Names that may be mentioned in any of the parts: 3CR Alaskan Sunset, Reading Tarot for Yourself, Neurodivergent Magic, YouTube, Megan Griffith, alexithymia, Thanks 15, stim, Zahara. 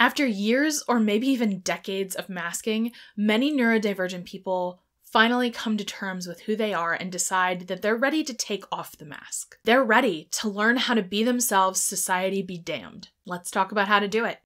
After years or maybe even decades of masking, many neurodivergent people finally come to terms with who they are and decide that they're ready to take off the mask. They're ready to learn how to be themselves, society be damned. Let's talk about how to do it.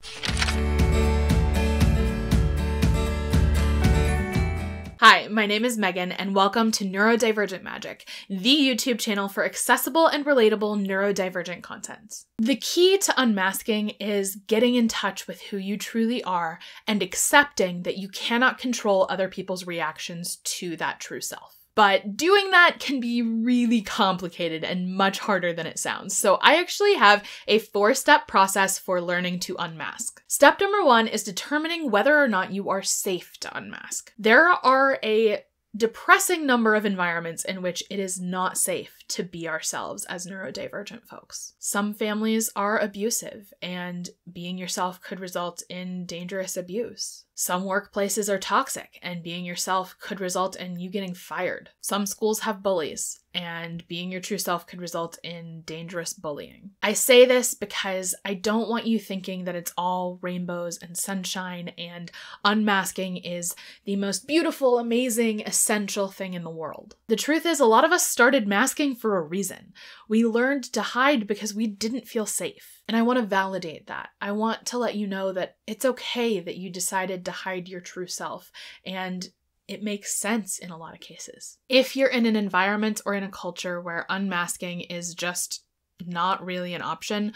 Hi, my name is Megan and welcome to Neurodivergent Magic, the YouTube channel for accessible and relatable neurodivergent content. The key to unmasking is getting in touch with who you truly are and accepting that you cannot control other people's reactions to that true self. But doing that can be really complicated and much harder than it sounds. So I actually have a 4-step process for learning to unmask. Step number 1 is determining whether or not you are safe to unmask. There are a depressing number of environments in which it is not safe to be ourselves as neurodivergent folks. Some families are abusive and being yourself could result in dangerous abuse. Some workplaces are toxic and being yourself could result in you getting fired. Some schools have bullies and being your true self could result in dangerous bullying. I say this because I don't want you thinking that it's all rainbows and sunshine and unmasking is the most beautiful, amazing, essential thing in the world. The truth is a lot of us started masking for a reason. We learned to hide because we didn't feel safe. And I want to validate that. I want to let you know that it's okay that you decided to hide your true self, and it makes sense in a lot of cases. If you're in an environment or in a culture where unmasking is just not really an option,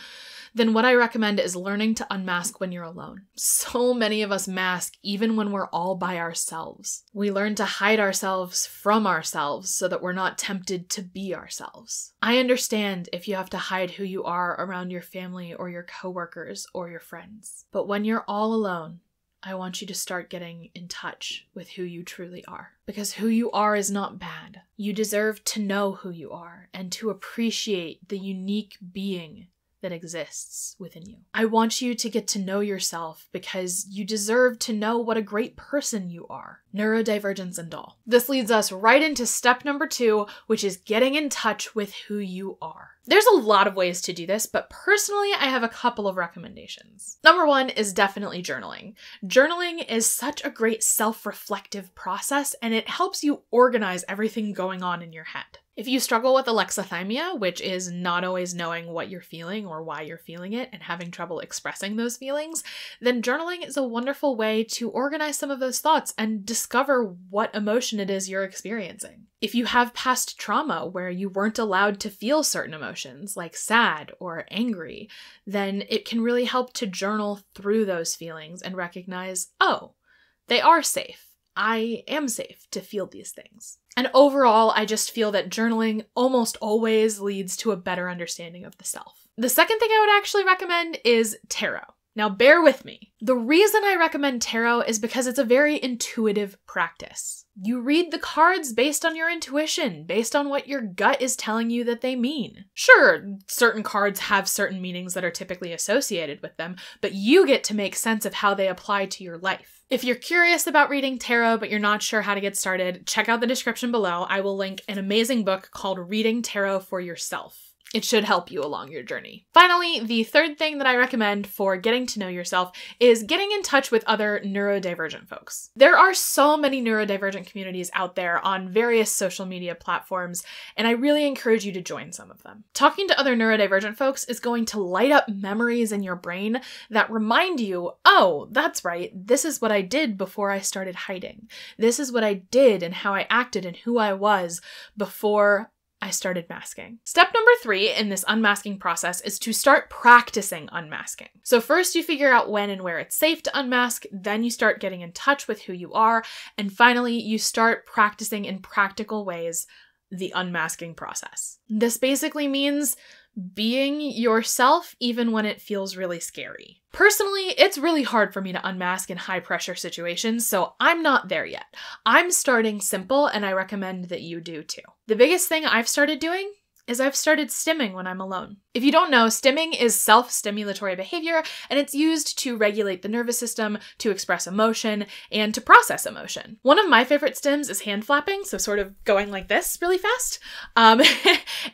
then what I recommend is learning to unmask when you're alone. So many of us mask even when we're all by ourselves. We learn to hide ourselves from ourselves so that we're not tempted to be ourselves. I understand if you have to hide who you are around your family or your coworkers or your friends, but when you're all alone, I want you to start getting in touch with who you truly are. Because who you are is not bad. You deserve to know who you are and to appreciate the unique being that exists within you. I want you to get to know yourself because you deserve to know what a great person you are, neurodivergence and all. This leads us right into step number 2, which is getting in touch with who you are. There's a lot of ways to do this, but personally, I have a couple of recommendations. Number 1 is definitely journaling. Journaling is such a great self-reflective process, and it helps you organize everything going on in your head. If you struggle with alexithymia, which is not always knowing what you're feeling or why you're feeling it and having trouble expressing those feelings, then journaling is a wonderful way to organize some of those thoughts and discover what emotion it is you're experiencing. If you have past trauma where you weren't allowed to feel certain emotions, like sad or angry, then it can really help to journal through those feelings and recognize, oh, they are safe. I am safe to feel these things. And overall, I just feel that journaling almost always leads to a better understanding of the self. The second thing I would actually recommend is tarot. Now, bear with me. The reason I recommend tarot is because it's a very intuitive practice. You read the cards based on your intuition, based on what your gut is telling you that they mean. Sure, certain cards have certain meanings that are typically associated with them, but you get to make sense of how they apply to your life. If you're curious about reading tarot, but you're not sure how to get started, check out the description below. I will link an amazing book called Reading Tarot for Yourself. It should help you along your journey. Finally, the third thing that I recommend for getting to know yourself is getting in touch with other neurodivergent folks. There are so many neurodivergent communities out there on various social media platforms, and I really encourage you to join some of them. Talking to other neurodivergent folks is going to light up memories in your brain that remind you, oh, that's right, this is what I did before I started hiding. This is what I did and how I acted and who I was before I started masking. Step number 3 in this unmasking process is to start practicing unmasking. So first you figure out when and where it's safe to unmask, then you start getting in touch with who you are, and finally you start practicing in practical ways the unmasking process. This basically means being yourself even when it feels really scary. Personally, it's really hard for me to unmask in high pressure situations, so I'm not there yet. I'm starting simple and I recommend that you do too. The biggest thing I've started doing is I've started stimming when I'm alone. If you don't know, stimming is self-stimulatory behavior, and it's used to regulate the nervous system, to express emotion, and to process emotion. One of my favorite stims is hand flapping, so sort of going like this really fast.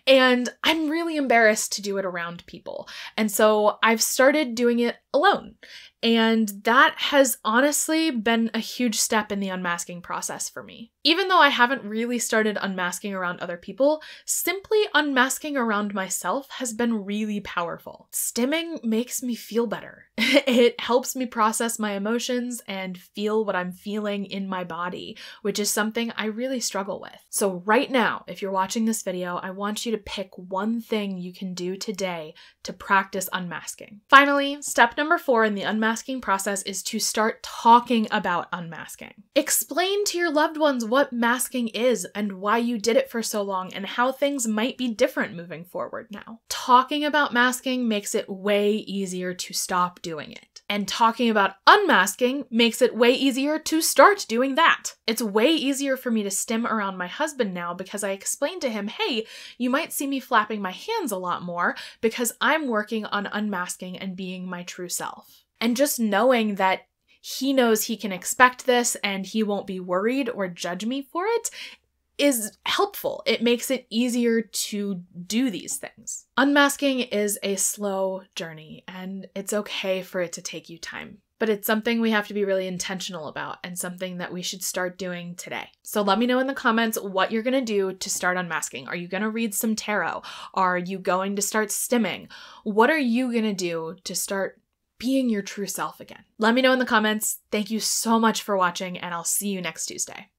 And I'm really embarrassed to do it around people. And so I've started doing it alone. And that has honestly been a huge step in the unmasking process for me. Even though I haven't really started unmasking around other people, simply unmasking around myself has been really powerful. Stimming makes me feel better. It helps me process my emotions and feel what I'm feeling in my body, which is something I really struggle with. So right now, if you're watching this video, I want you to pick one thing you can do today to practice unmasking. Finally, step number 4 in the unmasking process is to start talking about unmasking. Explain to your loved ones what masking is and why you did it for so long and how things might be different moving forward now. Talking about masking makes it way easier to stop doing it. And talking about unmasking makes it way easier to start doing that. It's way easier for me to stim around my husband now because I explained to him, hey, you might see me flapping my hands a lot more because I'm working on unmasking and being my true self. And just knowing that he knows he can expect this and he won't be worried or judge me for it is helpful. It makes it easier to do these things. Unmasking is a slow journey, and it's okay for it to take you time, but it's something we have to be really intentional about and something that we should start doing today. So let me know in the comments what you're going to do to start unmasking. Are you going to read some tarot? Are you going to start stimming? What are you going to do to start being your true self again? Let me know in the comments. Thank you so much for watching, and I'll see you next Tuesday.